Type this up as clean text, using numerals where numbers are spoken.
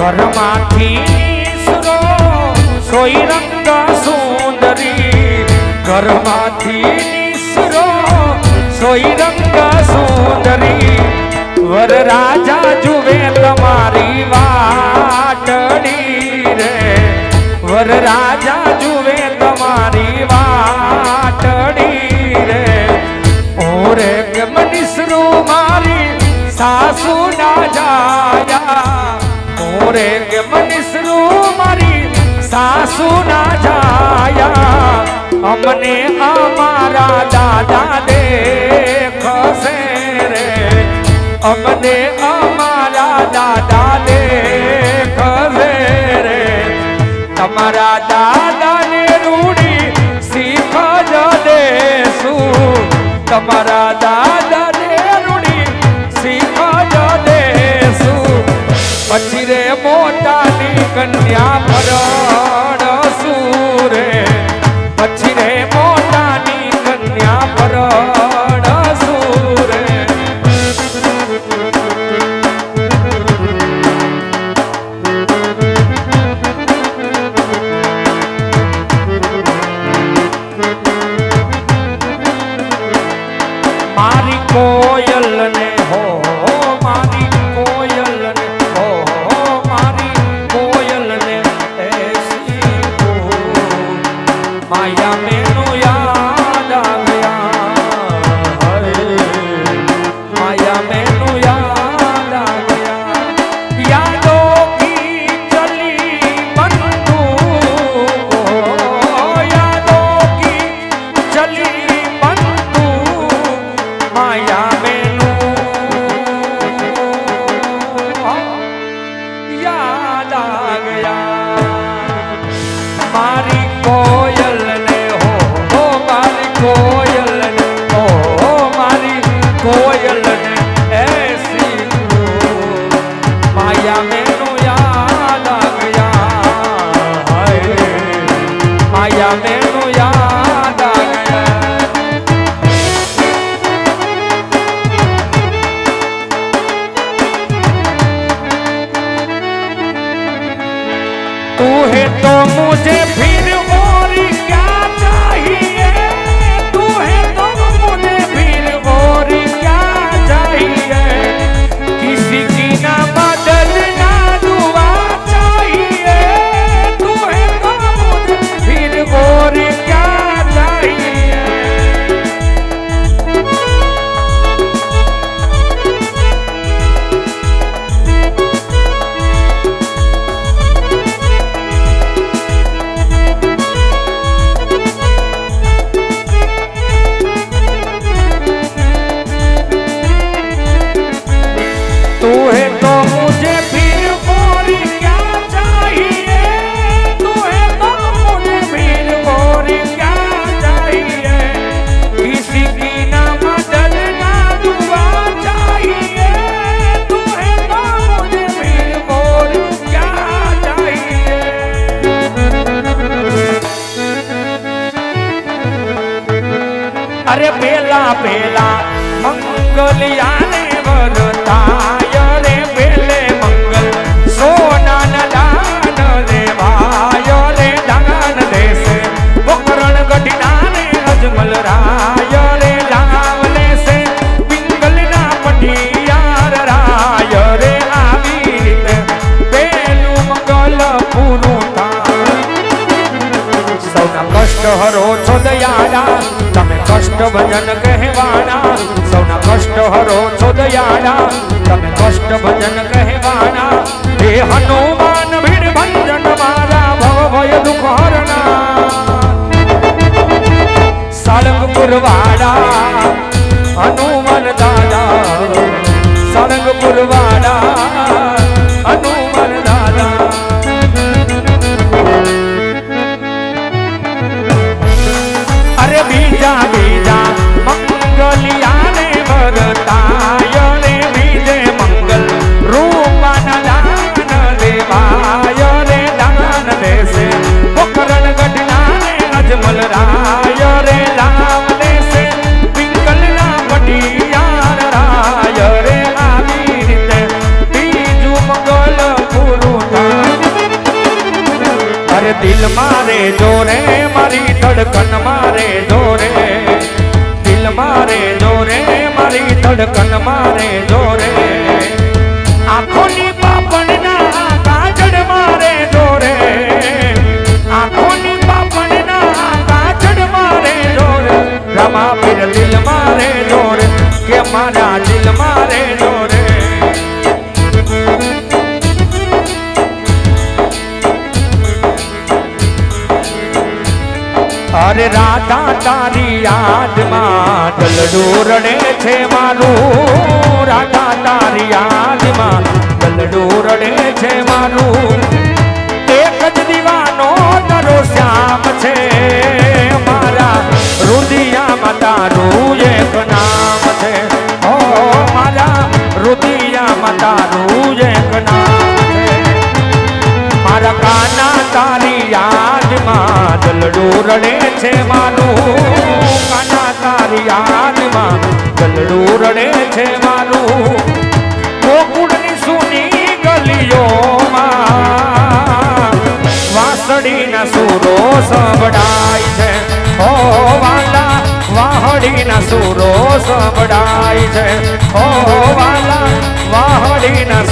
घरमाथी सुरो सोई रंग सुंदरी, घरमाथी सुरो सोई रंग सुंदरी, वर राजा जुवे तमारी वाटड़ी रे, वर राजा जुवे तमारी वाटड़ी रे, और मनिसरू मारी सासू ना जाया, मोरे के मनिसरू मारी सासू ना जाया, हमने हमारा दादा देखो से रे, हमने हमारा दादा देखो से रे, हमारा दादा ने रूढ़ी सीख जो देसू, हमारा दादा ने रूढ़ी सीख जो देसू, पची रे मोटा नी कन्या परसू रे, पची रे मोटा नी कन्या परसू रे। मारी कोयल ने हो मारी हरो छो दयाला तमे कष्ट भजन कहवाना, सौना कष्ट हरो छो दयाला तमे कष्ट भजन कहवाना, हे हनुमान भीड़ भंजन मारा भव भय दुख हरना, सारंगपुर वाला हनुमान दादा, सारंगपुर वाला हनुमान दादा। बीजा बीजा मंगलिया ने भरताय रे बीजे मंगल रूपा न दान देवाय रे दान दे से, पोखरण गढ़ना ने अजमल राय रे राम दे से, पिंगल ना मटियार राय रे आवीर दिल मारे जोरे मारी धड़कन मारे जोरे, दिल मारे जोरे मारी धड़कन मारे जोरे, आँखों नी पापन ना काजड़ मारे जोरे, आँखों नी पापन ना काजड़ मारे जोरे, रमा फिर दिल मारे जोरे के मारा दिल मारे जोरे। अरे राधा तारी याद में दलडू रड़े छे मारू, राधा तारी याद में दलडू रड़े छे मारू, एक ज दीवानो तारो श्याम छे मारा रुदिया में तारू एक नाम छे, ओ मारा रुदिया में तारू एक नाम छे, मारा काना तारी याद में दलडू रड़े छे मारू, काना तारी याद में दलडू रड़े छे मारू, गोकुळनी सूनी गलियो मां वासडीना सूरो संभळाय छे, ओ वाला वाहडीना सूरो संभळाय छे, ओ वाला वाहडीना